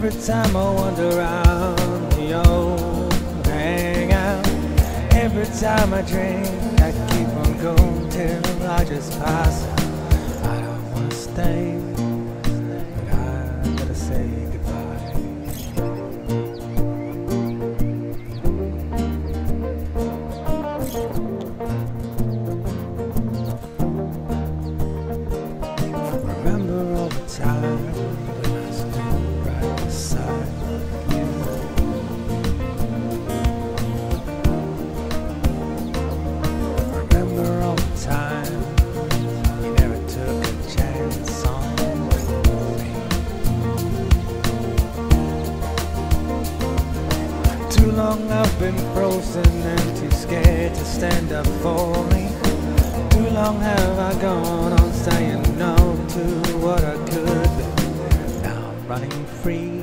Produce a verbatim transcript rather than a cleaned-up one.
Every time I wander around the old hangout, every time I drink, I keep on going till I just pass. I don't wanna stay, but I gotta say goodbye. Remember all the time. Too long I've been frozen and too scared to stand up for me. Too long have I gone on saying no to what I could be. Now I'm running free.